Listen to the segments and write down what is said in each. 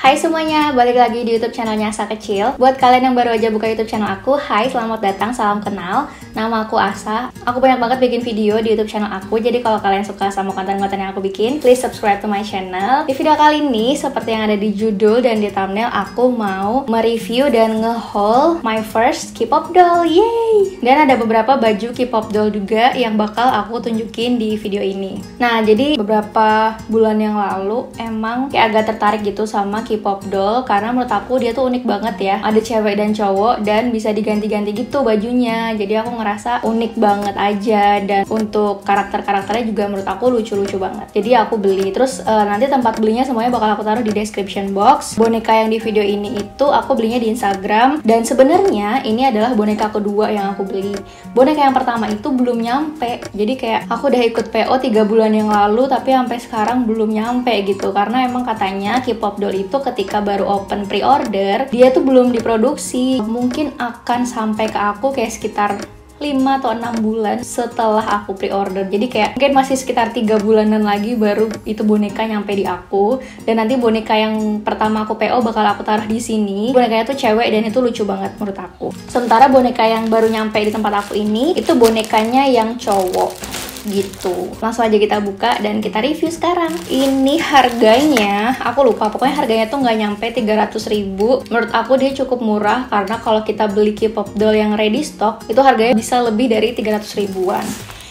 Hai semuanya, balik lagi di YouTube channelnya Asakecil. Buat kalian yang baru aja buka YouTube channel aku, hai, selamat datang, salam kenal. Nama aku Asa. Aku banyak banget bikin video di YouTube channel aku, jadi kalau kalian suka sama konten-konten yang aku bikin, please subscribe to my channel. Di video kali ini, seperti yang ada di judul dan di thumbnail, aku mau mereview dan nge-haul my first K-pop doll, yay! Dan ada beberapa baju K-pop doll juga yang bakal aku tunjukin di video ini. Nah, jadi beberapa bulan yang lalu emang kayak agak tertarik gitu sama K-pop doll karena menurut aku dia tuh unik banget ya. Ada cewek dan cowok dan bisa diganti-ganti gitu bajunya. Jadi aku ngerasa unik banget aja dan untuk karakter-karakternya juga menurut aku lucu-lucu banget. Jadi aku beli. Terus nanti tempat belinya semuanya bakal aku taruh di description box. Boneka yang di video ini itu aku belinya di Instagram dan sebenarnya ini adalah boneka kedua yang aku beli. Boneka yang pertama itu belum nyampe. Jadi kayak aku udah ikut PO 3 bulan yang lalu tapi sampai sekarang belum nyampe gitu karena emang katanya K-pop doll itu ketika baru open pre-order dia tuh belum diproduksi, mungkin akan sampai ke aku kayak sekitar 5 atau 6 bulan setelah aku pre-order. Jadi kayak mungkin masih sekitar 3 bulanan lagi baru itu boneka nyampe di aku. Dan nanti boneka yang pertama aku PO bakal aku taruh di sini. Bonekanya tuh cewek dan itu lucu banget menurut aku. Sementara boneka yang baru nyampe di tempat aku ini, itu bonekanya yang cowok gitu. Langsung aja kita buka dan kita review sekarang. Ini harganya, aku lupa, pokoknya harganya tuh nggak nyampe 300.000. Menurut aku dia cukup murah karena kalau kita beli K-pop doll yang ready stock, itu harganya bisa lebih dari 300.000-an.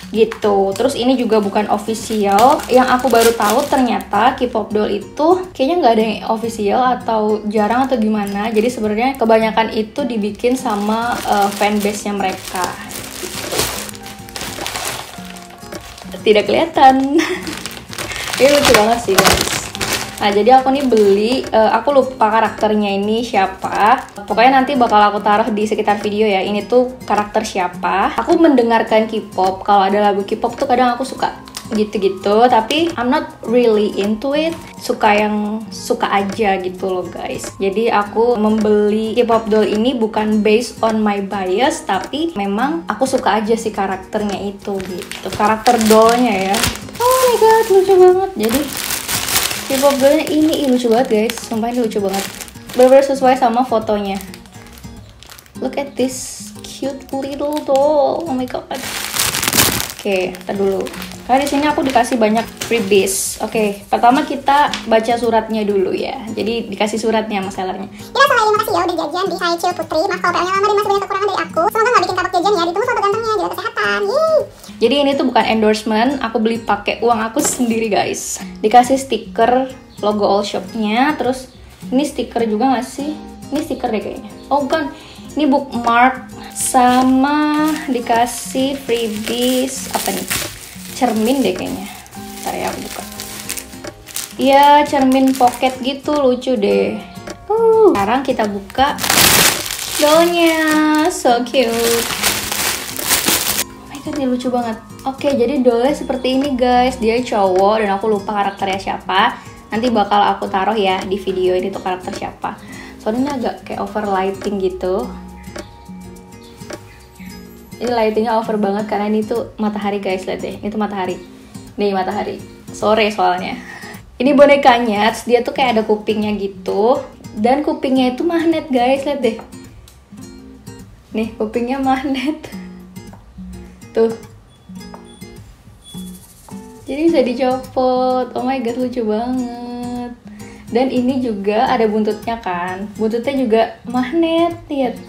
Gitu. Terus ini juga bukan official. Yang aku baru tahu ternyata K-pop doll itu kayaknya nggak ada yang official atau jarang atau gimana. Jadi sebenarnya kebanyakan itu dibikin sama fanbase-nya mereka. Tidak kelihatan. Ini lucu banget sih guys. Nah jadi aku nih beli, aku lupa karakternya ini siapa. Pokoknya nanti bakal aku taruh di sekitar video ya. Ini tuh karakter siapa. Aku mendengarkan K-pop. Kalau ada lagu K-pop tuh kadang aku suka gitu-gitu. Tapi I'm not really into it. Suka yang suka aja gitu loh guys. Jadi aku membeli K-pop doll ini bukan based on my bias, tapi memang aku suka aja sih karakternya itu gitu. Karakter dollnya ya. Oh my god lucu banget. Jadi K-pop dollnya ini lucu banget guys. Sumpah ini lucu banget. Bener-bener sesuai sama fotonya. Look at this cute little doll. Oh my god. Oke, ntar dulu. Karena di sini aku dikasih banyak freebies. Oke, pertama kita baca suratnya dulu ya. Jadi dikasih suratnya sama sellernya. Ya, selain terima kasih ya udah jajan di Caecilputri. Maaf kalau PO-nya lama dan masih banyak kekurangan dari aku. Semoga nggak bikin kapok jajan ya. Ditunggu sobat gantengnya, jaga kesehatan. Yeay. Jadi ini tuh bukan endorsement. Aku beli pakai uang aku sendiri guys. Dikasih stiker logo all shop-nya. Terus ini stiker juga nggak sih? Ini stiker deh kayaknya. Oh bukan. Ini bookmark. Sama dikasih freebies apa nih, cermin deh kayaknya. Bentar ya aku buka. Iya cermin pocket gitu, lucu deh. Sekarang kita buka dollnya, so cute. Oh my god ini lucu banget. Oke jadi dollnya seperti ini guys, dia cowok dan aku lupa karakternya siapa. Nanti bakal aku taruh ya di video ini tuh karakter siapa. Soalnya agak kayak over lighting gitu. Ini lightingnya over banget karena ini tuh matahari guys, lihat deh, ini tuh matahari. Nih matahari, sore soalnya. Ini bonekanya, dia tuh kayak ada kupingnya gitu. Dan kupingnya itu magnet guys, lihat deh. Nih kupingnya magnet. Tuh. Jadi bisa dicopot, oh my god lucu banget. Dan ini juga ada buntutnya kan, buntutnya juga magnet, lihat.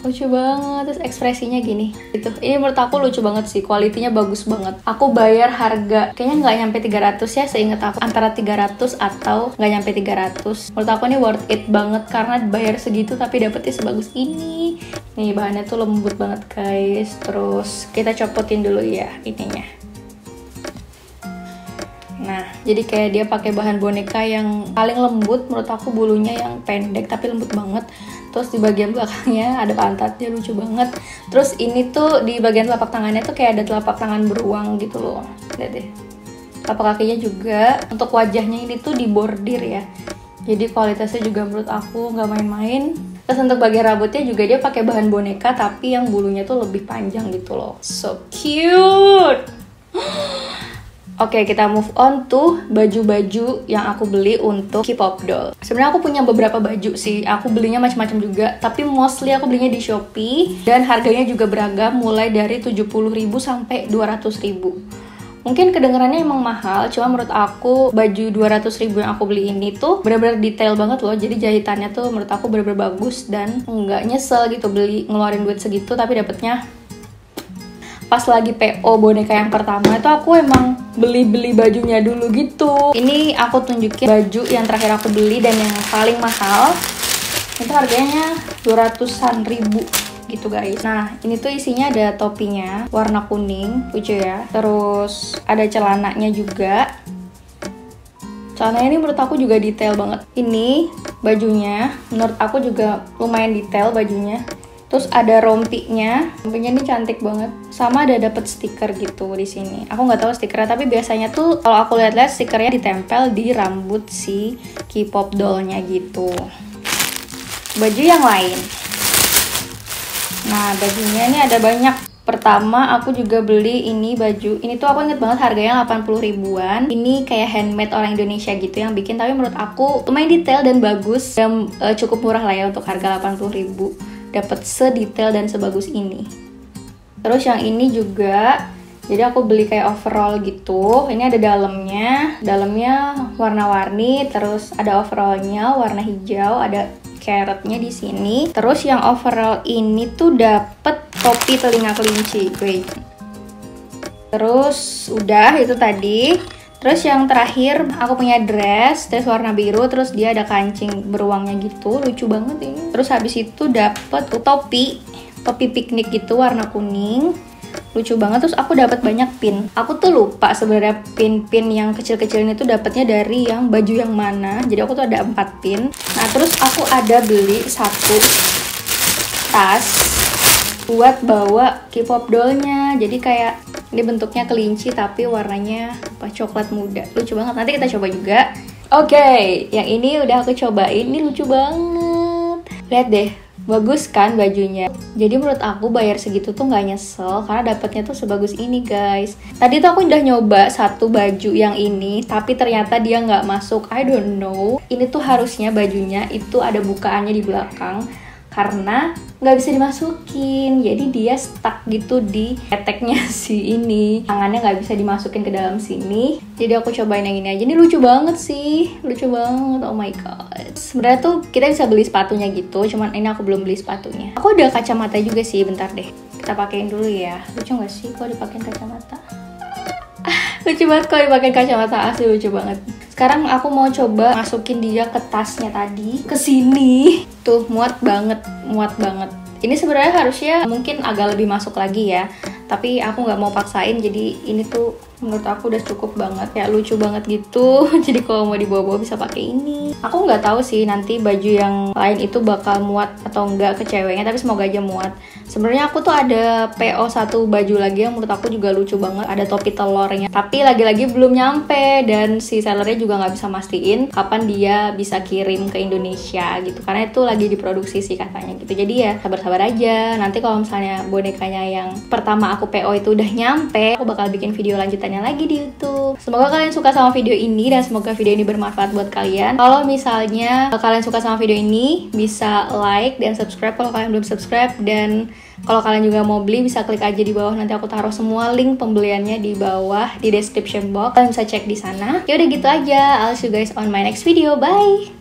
Lucu banget, terus ekspresinya gini gitu. Ini menurut aku lucu banget sih, kualitinya bagus banget. Aku bayar harga kayaknya nggak nyampe 300 ya, seingat aku antara 300 atau nggak nyampe 300. Menurut aku ini worth it banget karena bayar segitu tapi dapetnya sebagus ini. Nih bahannya tuh lembut banget guys. Terus kita copotin dulu ya ininya. Nah jadi kayak dia pakai bahan boneka yang paling lembut. Menurut aku bulunya yang pendek tapi lembut banget. Terus di bagian belakangnya ada pantatnya, lucu banget. Terus ini tuh di bagian telapak tangannya tuh kayak ada telapak tangan beruang gitu loh. Lihat deh. Telapak kakinya juga. Untuk wajahnya ini tuh dibordir ya. Jadi kualitasnya juga menurut aku nggak main-main. Terus untuk bagian rambutnya juga dia pakai bahan boneka tapi yang bulunya tuh lebih panjang gitu loh. So cute. Oke, kita move on to baju-baju yang aku beli untuk K-pop doll. Sebenarnya aku punya beberapa baju sih, aku belinya macam-macam juga, tapi mostly aku belinya di Shopee dan harganya juga beragam mulai dari 70.000 sampai 200.000. Mungkin kedengarannya emang mahal, cuma menurut aku baju 200.000 yang aku beli ini tuh benar-benar detail banget loh. Jadi jahitannya tuh menurut aku benar-benar bagus dan nggak nyesel gitu beli ngeluarin duit segitu tapi dapetnya. Pas lagi PO boneka yang pertama itu aku emang beli-beli bajunya dulu gitu. Ini aku tunjukin baju yang terakhir aku beli dan yang paling mahal. Itu harganya 200-an ribu gitu guys. Nah, ini tuh isinya ada topinya warna kuning, lucu ya. Terus ada celananya juga. Celananya ini menurut aku juga detail banget. Ini bajunya menurut aku juga lumayan detail bajunya. Terus ada rompinya, rompinya ini cantik banget. Sama ada dapet stiker gitu di sini. Aku nggak tahu stikernya, tapi biasanya tuh kalau aku lihat-lihat stikernya ditempel di rambut si K-pop doll-nya gitu. Baju yang lain. Nah, bajunya ini ada banyak. Pertama aku juga beli ini baju. Ini tuh aku inget banget harganya 80 ribuan. Ini kayak handmade orang Indonesia gitu yang bikin. Tapi menurut aku lumayan detail dan bagus. Dan cukup murah lah ya untuk harga 80 ribu. Dapat sedetail dan sebagus ini. Terus yang ini juga, jadi aku beli kayak overall gitu. Ini ada dalamnya, dalamnya warna-warni, terus ada overallnya warna hijau, ada carrotnya di sini. Terus yang overall ini tuh dapat topi telinga kelinci. Wait. Terus udah itu tadi. Terus yang terakhir aku punya dress warna biru, terus dia ada kancing beruangnya gitu, lucu banget ini. Terus habis itu dapet topi piknik gitu warna kuning, lucu banget. Terus aku dapat banyak pin. Aku tuh lupa sebenarnya pin-pin yang kecil-kecil ini tuh dapatnya dari yang baju yang mana. Jadi aku tuh ada 4 pin. Nah terus aku ada beli satu tas buat bawa K-pop doll-nya. Jadi kayak ini bentuknya kelinci tapi warnanya apa, coklat muda. Lucu banget, nanti kita coba juga. Oke, yang ini udah aku cobain. Ini lucu banget. Lihat deh, bagus kan bajunya. Jadi menurut aku bayar segitu tuh nggak nyesel karena dapatnya tuh sebagus ini guys. Tadi tuh aku udah nyoba satu baju yang ini, tapi ternyata dia nggak masuk. I don't know. Ini tuh harusnya bajunya itu ada bukaannya di belakang, karena nggak bisa dimasukin, jadi dia stuck gitu di eteknya si ini. Tangannya nggak bisa dimasukin ke dalam sini, jadi aku cobain yang ini aja. Ini lucu banget sih, lucu banget, oh my god. Sebenarnya tuh kita bisa beli sepatunya gitu, cuman ini aku belum beli sepatunya. Aku ada kacamata juga sih, bentar deh kita pakein dulu ya. Lucu nggak sih kalau dipakein kacamata? Lucu banget kalau dipakein kacamata, asli lucu banget. Sekarang aku mau coba masukin dia ke tasnya tadi, ke sini. Tuh muat banget, muat banget. Ini sebenarnya harusnya mungkin agak lebih masuk lagi ya, tapi aku nggak mau paksain. Jadi ini tuh menurut aku udah cukup banget, ya lucu banget gitu. Jadi kalau mau dibawa-bawa bisa pakai ini. Aku nggak tahu sih nanti baju yang lain itu bakal muat atau enggak ke ceweknya, tapi semoga aja muat. Sebenarnya aku tuh ada PO satu baju lagi yang menurut aku juga lucu banget, ada topi telurnya. Tapi lagi-lagi belum nyampe dan si sellernya juga nggak bisa mastiin kapan dia bisa kirim ke Indonesia gitu. Karena itu lagi diproduksi sih katanya gitu. Jadi ya sabar-sabar aja. Nanti kalau misalnya bonekanya yang pertama aku PO itu udah nyampe, aku bakal bikin video lanjutan lagi di YouTube. Semoga kalian suka sama video ini dan semoga video ini bermanfaat buat kalian. Kalau misalnya kalian suka sama video ini, bisa like dan subscribe kalau kalian belum subscribe, dan kalau kalian juga mau beli bisa klik aja di bawah, nanti aku taruh semua link pembeliannya di bawah di description box. Kalian bisa cek di sana. Ya udah gitu aja. I'll see you guys on my next video. Bye.